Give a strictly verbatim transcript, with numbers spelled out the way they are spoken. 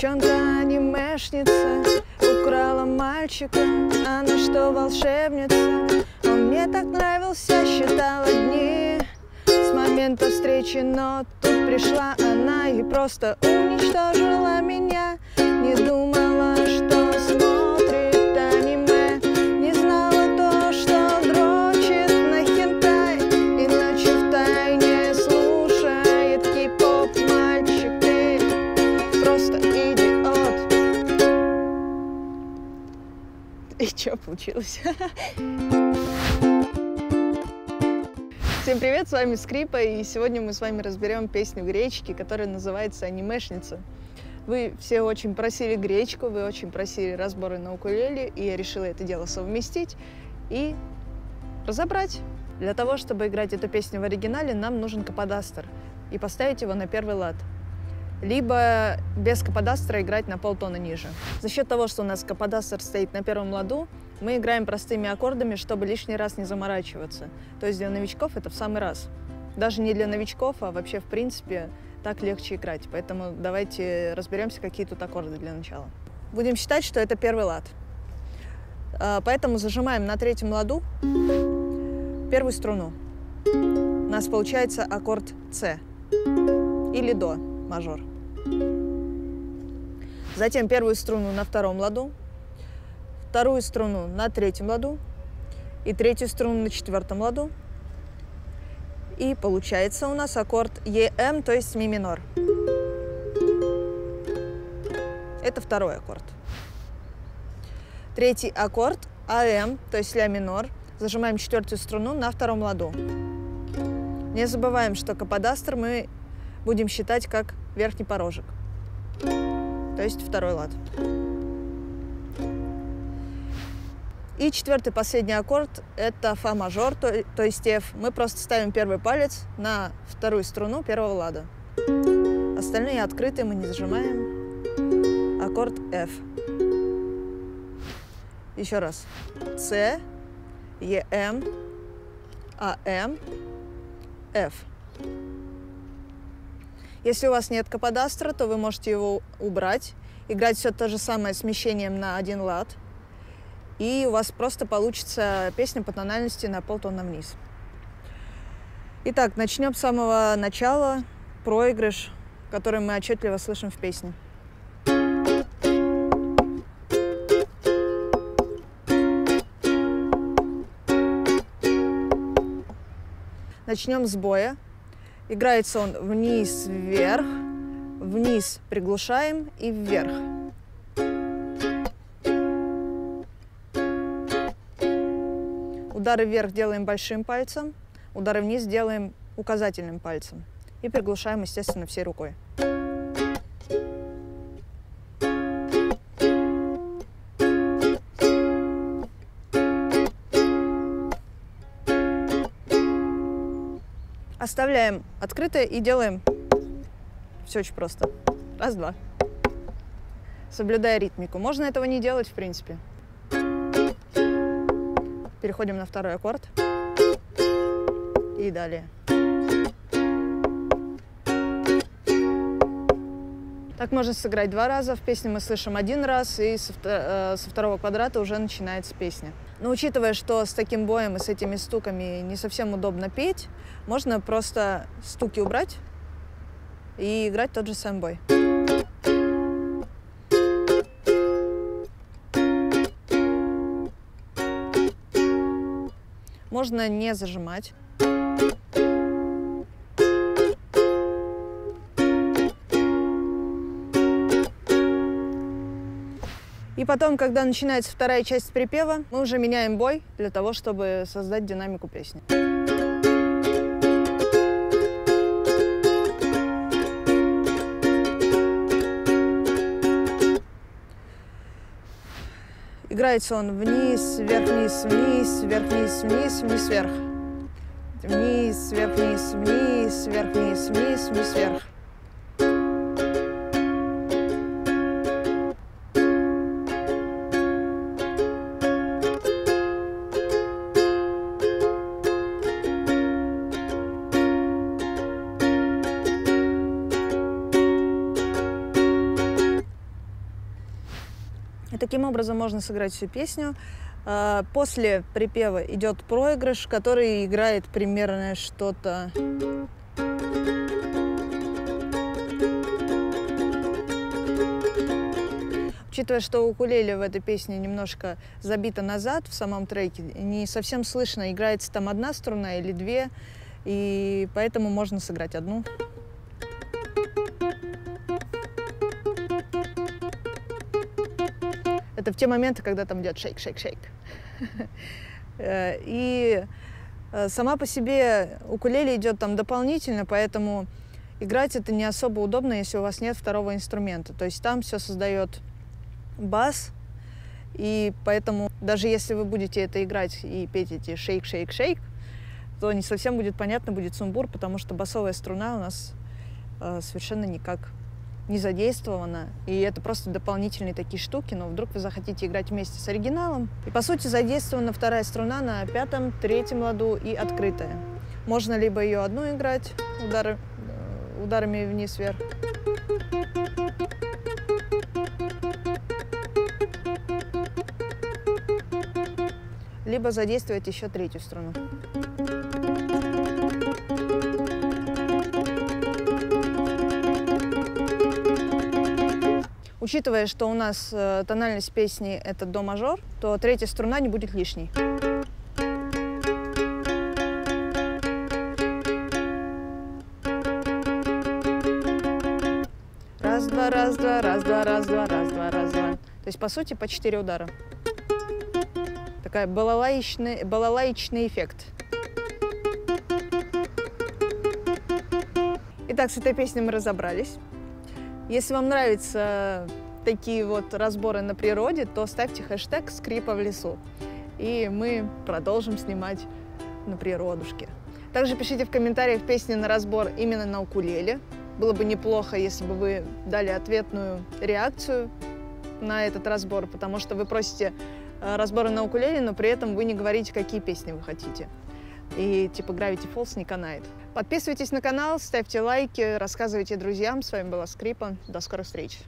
Девчонка анимешница украла мальчика. Она что, волшебница? Он мне так нравился, считала дни с момента встречи, но тут пришла она и просто уничтожила меня. Не думала, что смотрит аниме, не знала то, что дрочит на хентай, иначе втайне слушает кей-поп. Мальчик, ты просто идиот. И чё получилось? Всем привет, с вами Скрипа, и сегодня мы с вами разберем песню Гречки, которая называется «Анимешница». Вы все очень просили гречку, вы очень просили разборы на укулеле, и я решила это дело совместить и разобрать. Для того, чтобы играть эту песню в оригинале, нам нужен каподастер и поставить его на первый лад. Либо без каподастера играть на полтона ниже. За счет того, что у нас каподастер стоит на первом ладу, мы играем простыми аккордами, чтобы лишний раз не заморачиваться. То есть для новичков это в самый раз. Даже не для новичков, а вообще, в принципе, так легче играть. Поэтому давайте разберемся, какие тут аккорды для начала. Будем считать, что это первый лад. Поэтому зажимаем на третьем ладу первую струну. У нас получается аккорд С или до мажор. Затем первую струну на втором ладу, вторую струну на третьем ладу и третью струну на четвертом ладу. И получается у нас аккорд ЕМ, то есть ми минор. Это второй аккорд. Третий аккорд АМ, то есть ля минор. Зажимаем четвертую струну на втором ладу. Не забываем, что каподастер мы будем считать как верхний порожек, то есть второй лад. И четвертый, последний аккорд – это фа мажор, то, то есть эф. Мы просто ставим первый палец на вторую струну первого лада. Остальные открытые мы не зажимаем. Аккорд эф. Еще раз. С, ЕМ, АМ, эф. Если у вас нет каподастера, то вы можете его убрать, играть все то же самое смещением на один лад. И у вас просто получится песня по тональности на полтона вниз. Итак, начнем с самого начала, проигрыш, который мы отчетливо слышим в песне. Начнем с боя. Играется он вниз, вверх, вниз приглушаем и вверх. Удары вверх делаем большим пальцем, удары вниз делаем указательным пальцем и приглушаем, естественно, всей рукой. Оставляем открытое и делаем все очень просто. Раз, два. Соблюдая ритмику. Можно этого не делать, в принципе. Переходим на второй аккорд и далее. Так можно сыграть два раза. В песне мы слышим один раз, и со второго квадрата уже начинается песня. Но учитывая, что с таким боем и с этими стуками не совсем удобно петь, можно просто стуки убрать и играть тот же самый бой. Можно не зажимать. И потом, когда начинается вторая часть припева, мы уже меняем бой для того, чтобы создать динамику песни. Играется он вниз, вверх, вниз, вниз, вверх, вниз, вниз, вниз, вверх. Вниз, вверх, вниз, вниз, вверх, вниз, вниз, вниз, вверх. И таким образом можно сыграть всю песню. После припева идет проигрыш, который играет примерно что-то... Учитывая, что укулеле в этой песне немножко забито назад в самом треке, не совсем слышно, играется там одна струна или две, и поэтому можно сыграть одну. Это в те моменты, когда там идет шейк, шейк, шейк. И сама по себе укулеле идет там дополнительно, поэтому играть это не особо удобно, если у вас нет второго инструмента. То есть там все создает бас, и поэтому даже если вы будете это играть и петь эти шейк, шейк, шейк, то не совсем будет понятно, будет сумбур, потому что басовая струна у нас э, совершенно никак не задействована, и это просто дополнительные такие штуки, но вдруг вы захотите играть вместе с оригиналом. И по сути задействована вторая струна на пятом, третьем ладу и открытая. Можно либо ее одну играть удары, ударами вниз-вверх, либо задействовать еще третью струну. Учитывая, что у нас тональность песни — это до мажор, то третья струна не будет лишней. Раз-два, раз-два, раз-два, раз-два, раз-два, раз-два. То есть, по сути, по четыре удара. Такой балалаичный, балалаичный эффект. Итак, с этой песней мы разобрались. Если вам нравятся такие вот разборы на природе, то ставьте хэштег «Скрипа в лесу». И мы продолжим снимать на природушке. Также пишите в комментариях песни на разбор именно на укулеле. Было бы неплохо, если бы вы дали ответную реакцию на этот разбор, потому что вы просите разборы на укулеле, но при этом вы не говорите, какие песни вы хотите. И типа Gravity Falls не канает. Подписывайтесь на канал, ставьте лайки, рассказывайте друзьям. С вами была Скрипа. До скорых встреч!